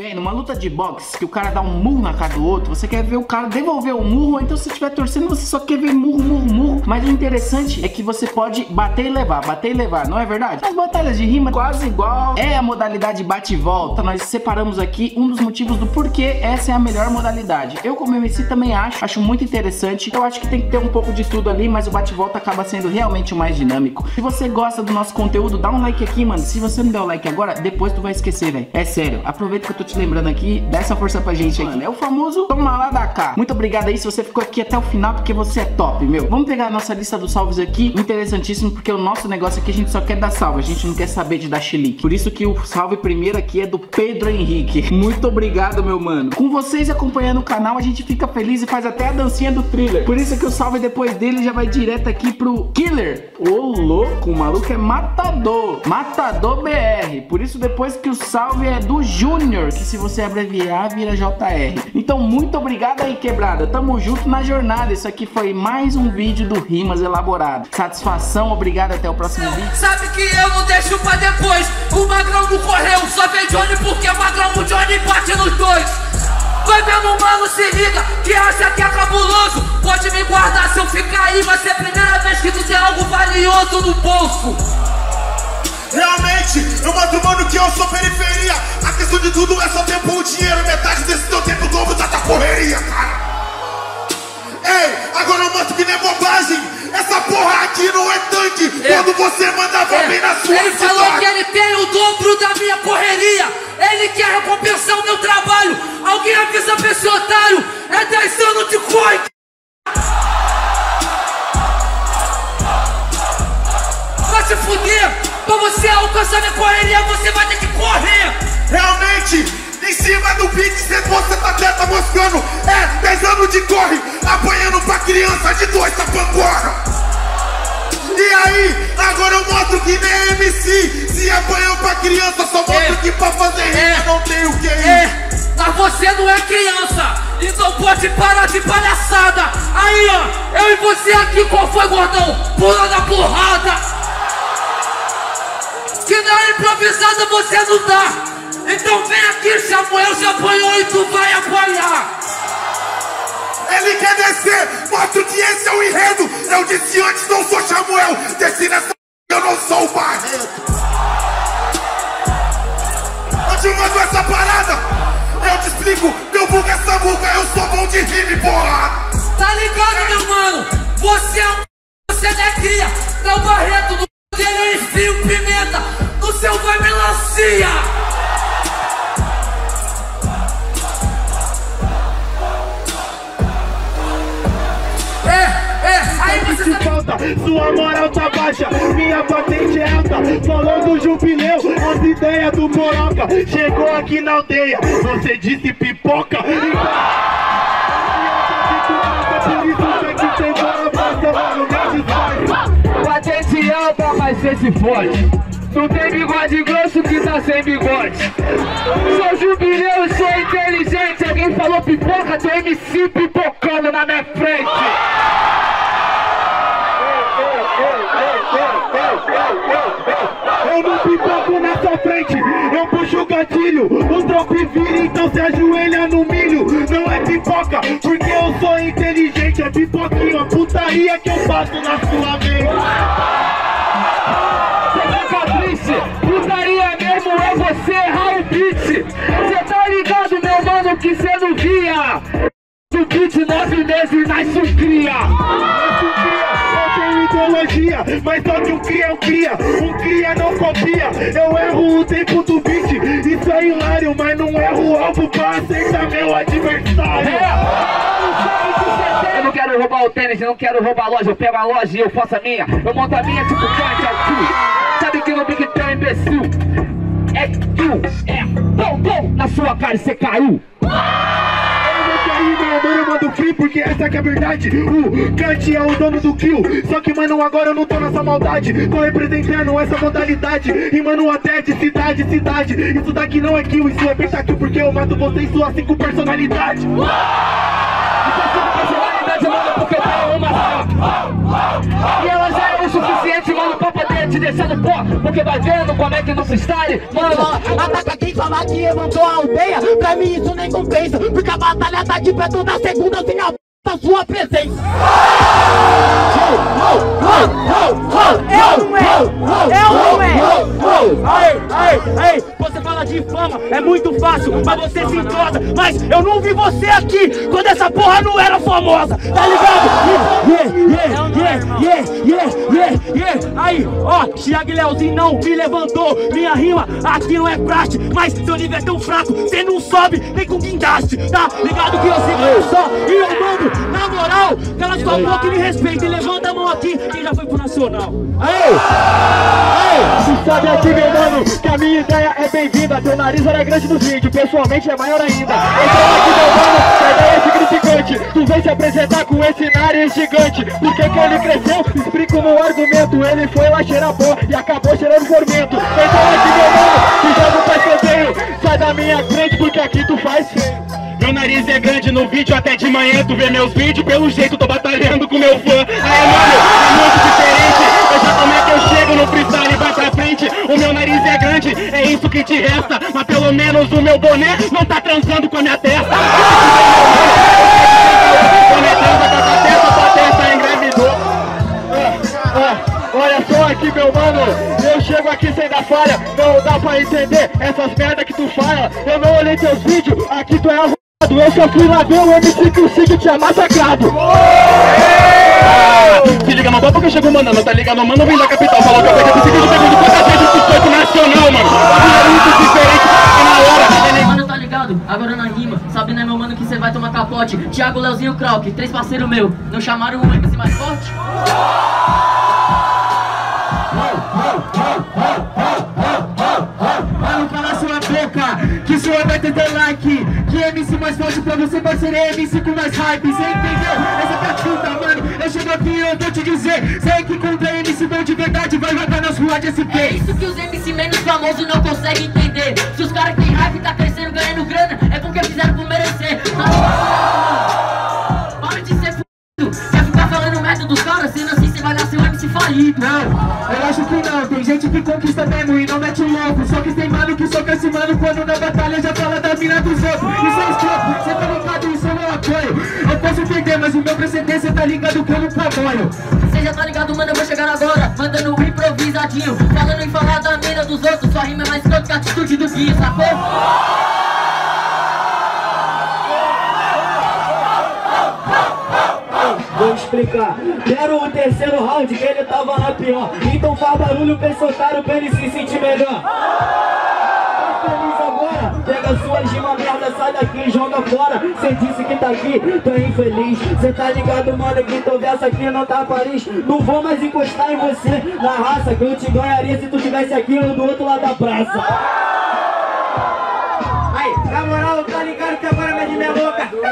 Bem, numa luta de boxe que o cara dá um murro na cara do outro, você quer ver o cara devolver o murro, ou então se estiver torcendo você só quer ver murro, murro, murro. Mas o interessante é que você pode bater e levar, não é verdade? As batalhas de rima quase igual é a modalidade bate e volta. Nós separamos aqui um dos motivos do porquê essa é a melhor modalidade. Eu como MC também acho muito interessante. Eu acho que tem que ter um pouco de tudo ali, mas o bate e volta acaba sendo realmente o mais dinâmico. Se você gosta do nosso conteúdo, dá um like aqui, mano. Se você não der o like agora, depois tu vai esquecer, velho. É sério, aproveita que eu tô te lembrando aqui, dá essa força pra gente, mano. Aqui é o famoso toma lá da cá. Muito obrigado aí se você ficou aqui até o final, porque você é top, meu. Vamos pegar a nossa lista dos salves aqui. Interessantíssimo, porque o nosso negócio aqui a gente só quer dar salve, a gente não quer saber de dar chilique. Por isso que o salve primeiro aqui é do Pedro Henrique. Muito obrigado, meu mano. Com vocês acompanhando o canal, a gente fica feliz e faz até a dancinha do thriller. Por isso que o salve depois dele já vai direto aqui pro Killer. Ô louco, o maluco é matador. Matador BR. Por isso depois que o salve é do Júnior, que se você abreviar vira JR. Então muito obrigado aí, quebrada. Tamo junto na jornada. Isso aqui foi mais um vídeo do Rimas Elaborado. Satisfação, obrigado, até o próximo vídeo. Sabe que eu não deixo pra depois. O Magrão não correu, só veio Johnny, porque o Magrão, o Johnny bate nos dois. Vai vendo, mano, se liga, que acha que é cabuloso. Pode me guardar, se eu ficar aí vai ser a primeira vez que tu tem algo valioso no bolso. Realmente, eu mostro, mano, que eu sou periferia. A questão de tudo é só tempo ou dinheiro. Metade desse teu tempo novo tá porreria, cara. Ei, agora eu mostro que não é bobagem. Essa porra aqui não é tanque. Quando você manda bem na sua ele cidade. Falou que ele tem o dobro da minha correria. Ele quer recompensar o meu trabalho. Alguém avisa pra esse otário. É 10 anos de coic. Vai se fuder. Pra você alcançar minha correria, você vai ter que correr. Realmente, em cima do beat, você tá até tá moscando. É, 10 anos de corre, apanhando pra criança de 2 tá pangora. E aí, agora eu mostro que nem MC. Se apanhou pra criança, só mostro que pra fazer rima não tem o que ir. Mas você não é criança, então pode parar de palhaçada. Aí ó, eu e você aqui, qual foi, gordão? Pula na porrada. Que na improvisada você não dá. Então vem aqui, Samuel já apanhou e tu vai apanhar. Ele quer descer, mostra que esse é o enredo. Eu disse antes, não sou Samuel. Desci nessa p***, eu não sou o Barreto. Eu te mando essa parada. Eu te explico, meu buga é samuca. Eu sou bom de rime, porra. Tá ligado, meu mano? Você é um p***, você não é cria. Não, Barreto, não. Eu enfio pimenta no seu vai melancia. Aí você sabe... falta, sua moral tá baixa, minha patente é alta. Falando do jubileu, as ideias do Moroca. Chegou aqui na aldeia, você disse pipoca. Patente alta, mas cê se fode. Não tem bigode grosso que tá sem bigode. Sou jubileu, sou inteligente. Alguém falou pipoca, tem MC pipocando na minha frente. Eu não pipoco na sua frente, eu puxo o gatilho. O trope vira, então se ajoelha no milho. Não é pipoca, porque eu sou inteligente. É pipoquinha, putaria que eu bato na sua mente. Você fica triste, putaria mesmo é você errar o beat. Você tá ligado, meu mano, que você não via. Do beat 9 meses nasce um cria. Ideologia, mas só que um cria não copia. Eu erro o tempo do beat, isso é hilário, mas não erro o alvo pra aceitar meu adversário. Eu não quero roubar o tênis, eu não quero roubar a loja. Eu pego a loja e eu faço a minha. Eu monto a minha tipo Kant, é. Sabe que no Big Ten, imbecil, é tu, é bom, na sua cara e cê caiu. Eu mando o kill porque essa que é a verdade. O Kant é o dono do kill. Só que, mano, agora eu não tô nessa maldade. Tô representando essa modalidade. E, mano, até de cidade. Isso daqui não é kill, isso é pentakill. Porque eu mato você e sua 5 personalidades. Isso é 5 personalidades, mano, porque eu tenho uma só. E ela já é o suficiente, mano, pra poder te descendo pó, porque vai vendo como é que no freestyle, mano, ataca quem falar que levantou a aldeia. Pra mim isso nem compensa, porque a batalha tá de pé toda segunda sem a sua presença. Ei, você fala de fama, é muito fácil, mas você se entrosa. Mas eu não vi você aqui quando essa porra não era famosa, tá ligado? Aí, ó, Thiago e Leozinho não me levantou. Minha rima aqui não é praxe, mas seu nível é tão fraco, cê não sobe nem com guindaste, tá ligado? Que eu sigo só e eu mando, na moral, cala sua boca e me respeita. E levanta a mão aqui, quem já foi pro Nacional? Aê! Se sabe aqui, meu mano, que a minha ideia é bem-vinda. Teu nariz era grande no vídeo, pessoalmente é maior ainda. Então aqui, meu mano, a ideia é significante. Tu vem se apresentar com esse nariz gigante. Por que ele cresceu? Explico no argumento. Ele foi lá cheirar pó e acabou cheirando formento. Então aqui, meu mano, que já não faz canteiro, sai da minha frente porque aqui tu faz feio. Meu nariz é grande no vídeo, até de manhã tu vê meus vídeos. Pelo jeito tô batalhando com meu fã. Aê, mano, é muito diferente. Veja como é que eu chego no freestyle e vai pra frente. O meu nariz é grande, é isso que te resta. Mas pelo menos o meu boné não tá transando com a minha testa. Boné transa com a testa engravidou. Olha só aqui, meu mano, eu chego aqui sem dar falha. Não dá pra entender essas merda que tu fala. Eu não olhei teus vídeos, aqui tu é arrumado. Eu só fui lá ver o MC que o Sig tinha massacrado. Se liga, não dá porque eu chego mandando, tá ligado? Mano, vem da capital, falou que eu peguei o Sig de segundo. Quantas vezes tu foi pro Nacional, mano? É muito diferente, na hora. Mano, tá ligado? Agora na rima, sabe, né, meu mano, que cê vai tomar capote. Thiago, Leozinho, Krauk, três parceiros meu. Não chamaram o MC mais forte? Mano, cala sua boca, que o senhor vai ter like. Que MC mais forte pra você, parceiro, é MC com mais hype. Cê entendeu? Essa tá puta, mano. Eu chego aqui e eu vou te dizer, sei que contra MC bom de verdade vai rodar nas ruas de SP. É isso que os MC menos famosos não conseguem entender. Se os caras que tem hype tá crescendo, ganhando grana, é porque fizeram por merecer. Para de ser fudido, quer ficar falando merda dos caras, sendo assim cê vai nascer um MC falido. Não, eu acho que não, tem gente que conquista mesmo e não mete louco. Só que tem mano que soca esse mano quando na batalha já fala da mina dos outros. Isso é estropo, cê tá ligado, isso é meu apoio. Eu posso perder, mas o meu precedente cê tá ligado como trabalho. Cê já tá ligado, mano, eu vou chegar agora, mandando um improvisadinho, falando em falar da mina dos outros. Sua rima é mais canto que a atitude do guia, sacou? Vou explicar. Quero o terceiro round, que ele tava lá pior. Então faz barulho pra esse otário, pra ele se sentir melhor. Tá feliz agora? Pega sua gima merda, sai daqui e joga fora. Cê disse que tá aqui, tô infeliz. Cê tá ligado, mano, que tô dessa aqui não tá Paris. Não vou mais encostar em você na raça, que eu te ganharia se tu tivesse aqui ou do outro lado da praça. Aí, na moral, tá ligado que agora minha gima é louca. Eu sou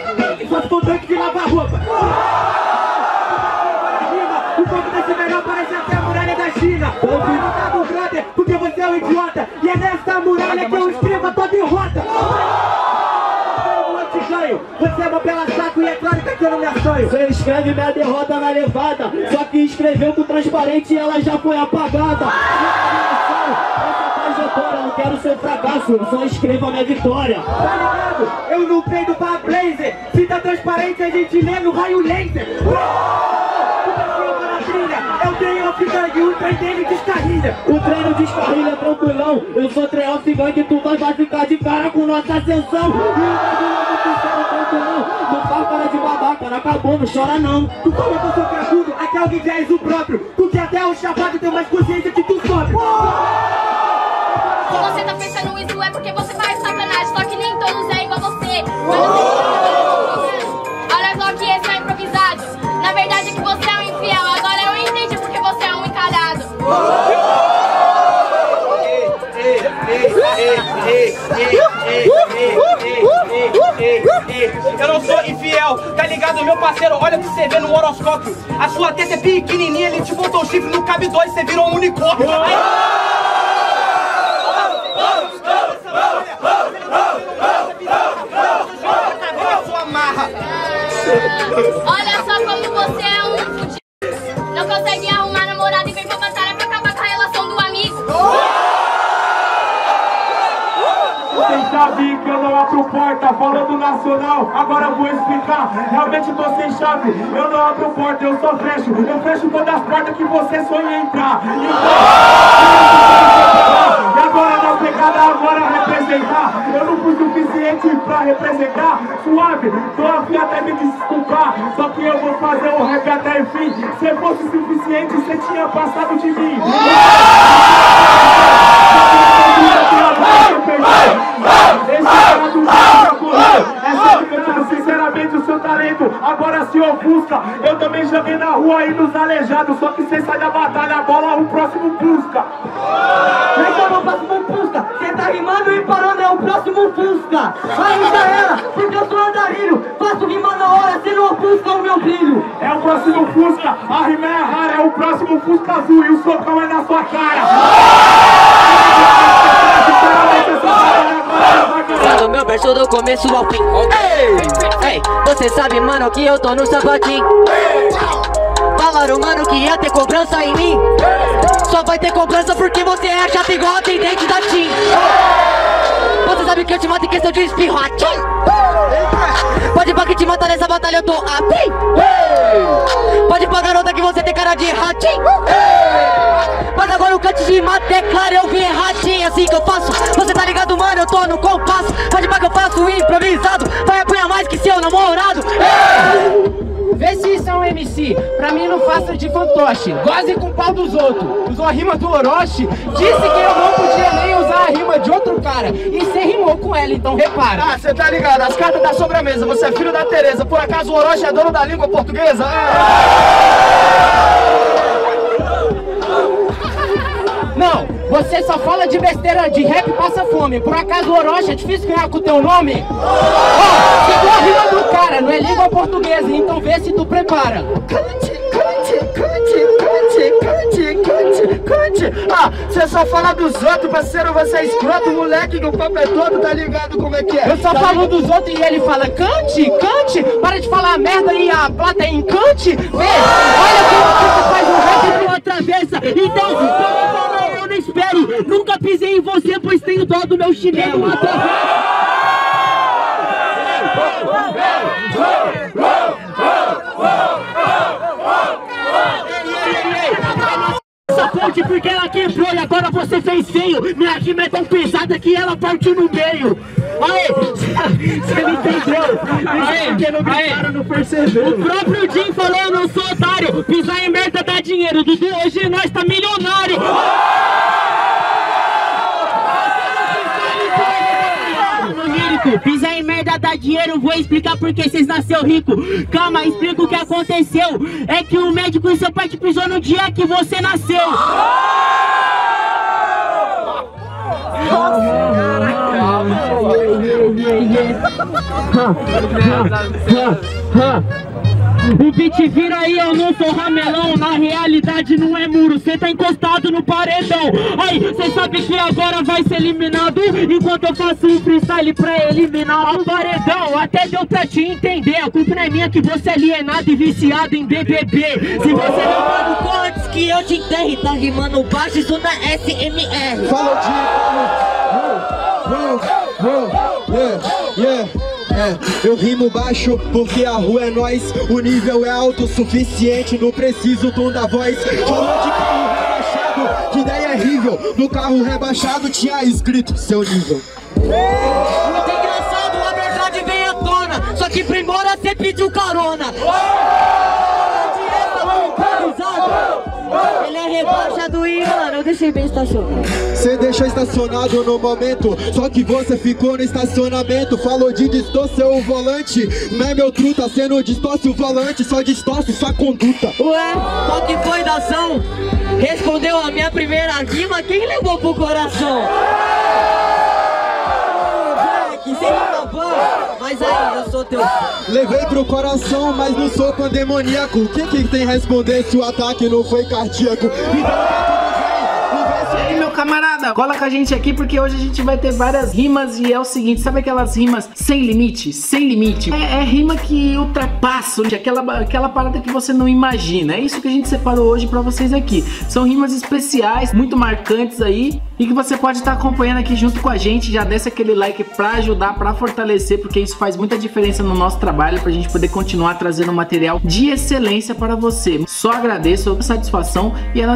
daquele só com o tanque de lavar roupa. O corpo desse melhor parece até a muralha da China. Eu não tá com brother, porque você é um idiota. E é nessa muralha que eu escrevo a tua derrota. Você é uma bela saco e é claro que aquilo não é sonho. Você escreve minha derrota na levada, só que escreveu com transparente e ela já foi apagada. Não quero seu fracasso, eu só escrevo a minha vitória. Tá ligado? Eu não peido pra blazer. Se tá transparente a gente lê no raio laser. Eu tenho off gang, o trem dele descarrilha. O treino descarrilha tranquilão. Eu sou trem off gang e tu vai ficar de cara com nossa ascensão. Não faz cara de babaca, não acabou, não chora não. Tu come com seu cajudo, até alguém já és o próprio. Tu que até o chapado tem mais consciência que tu sobe. Se você tá pensando isso é porque você faz sacanagem. Só que nem todos é igual você. Olha só que esse é improvisado. Na verdade é que você é um infiel. Agora eu entendi porque você é um encalhado. Eu não sou infiel, tá ligado, meu parceiro? Olha o que você vê no horoscópio. A sua teta é pequenininha, ele te botou o chifre no cabe dois, você virou um unicórnio. Olha só como você é um fudido. Não consegue arrumar namorada e vem pra batalha pra acabar. tava lá pro porta falando nacional, agora eu vou explicar. Realmente tô sem chave, eu não abro porta, eu só fecho. Eu fecho todas as portas que você sonha entrar. Então, e agora na pegada, agora representar. Eu não fui suficiente pra representar. Suave, tô aqui até me desculpar. Só que eu vou fazer o rap até o fim. Se fosse suficiente, você tinha passado de mim. Sinceramente o seu talento agora se ofusca. Eu também joguei na rua e nos aleijados. Só que você sai da batalha, a bola o próximo busca. Então o próximo busca. Você tá rimando e parando, é o próximo busca. Aí já era, porque eu sou andarilho. Faço rimar na hora, você não ofusca o meu brilho. É o próximo fusca, a rima é rara. É o próximo fusca azul e o socão é na sua cara. Falo meu verso do começo ao fim. Ei, ei, você sabe, mano, que eu tô no sapatinho. Falaram, mano, que ia ter cobrança em mim. Só vai ter cobrança porque você é chata igual a atendente da TIM. Você sabe que eu te mato em questão de espirrote. Pode pra que te matar nessa batalha, eu tô afim. Pode pra garota que você tem cara de ratinho. Mas agora o cante de mata é claro, eu vi erradinho, assim que eu faço. Você tá ligado, mano, eu tô no compasso. Pode pra que eu faço improvisado, vai apanhar mais que seu namorado. Vê se são MC, pra mim não faça de fantoche. Goze com o pau dos outros, usou a rima do Orochi. Disse que eu não podia nem usar a rima de outro cara, e você rimou com ela, então repara. Ah, cê tá ligado, as cartas tá sobre a mesa. Você é filho da Tereza, por acaso o Orochi é dono da língua portuguesa? Não, você só fala de besteira, de rap passa fome. Por acaso o Orochi é difícil ganhar com o teu nome? Oh, chegou a rima do cara, não é língua portuguesa, então vê se tu prepara. Ah, você só fala dos outros, parceiro, você é escroto, moleque, que o papo é todo, tá ligado como é que é? Eu só falo dos outros e ele fala, cante, cante, para de falar merda e a plata é encante. Vê, olha como você faz um rap e não atravessa, então... Espero, nunca pisei em você, pois tenho dó do meu chinelo. Essa ponte porque ela quebrou e agora você fez feio. Minha rima é tão pesada que ela partiu no meio. Aê, você me entendeu? Aê, porque não gritaram, não percebeu. O próprio Jim falou, eu não sou otário. Pisar em merda dá dinheiro, Dudu, hoje nós tá milionário. Pisa em merda, dá dinheiro, vou explicar porque vocês nasceu rico. Calma, explica o que aconteceu. É que o médico e seu pai te pisou no dia que você nasceu. O beat vira aí, eu não sou ramelão. Na realidade não é muro, cê tá encostado no paredão. Aí, cê sabe que agora vai ser eliminado, enquanto eu faço um freestyle pra eliminar o paredão. Até deu pra te entender, a culpa não é minha que você é alienado e viciado em BBB. Se você não manda o antes que eu te enterre, tá rimando baixo, isso na SMR. Fala de... eu rimo baixo porque a rua é nós. O nível é autossuficiente, não preciso tom da voz. Falou de carro rebaixado, que ideia é horrível. No carro rebaixado tinha escrito seu nível. Muito engraçado, a verdade vem à tona. Só que primora cê pediu carona. Ele é rebaixado e, mano, eu deixei bem estacionado. Você deixou estacionado no momento, só que você ficou no estacionamento. Falou de distorcer o volante, não é meu truta, cê não distorce o volante, só distorce sua conduta. Ué, só que foi da ação, respondeu a minha primeira rima, quem levou pro coração? Mas aí, eu sou teu... Levei pro coração, mas não sou pandemoníaco. O que tem a responder se o ataque não foi cardíaco? Então, o verso aí, meu camarada, cola com a gente aqui porque hoje a gente vai ter várias rimas. E é o seguinte, sabe aquelas rimas sem limite? Sem limite é rima que ultrapassa aquela parada que você não imagina. É isso que a gente separou hoje pra vocês aqui. São rimas especiais, muito marcantes aí, e que você pode estar acompanhando aqui junto com a gente. Já desce aquele like pra ajudar, pra fortalecer, porque isso faz muita diferença no nosso trabalho, pra gente poder continuar trazendo material de excelência para você. Só agradeço a satisfação e a nossa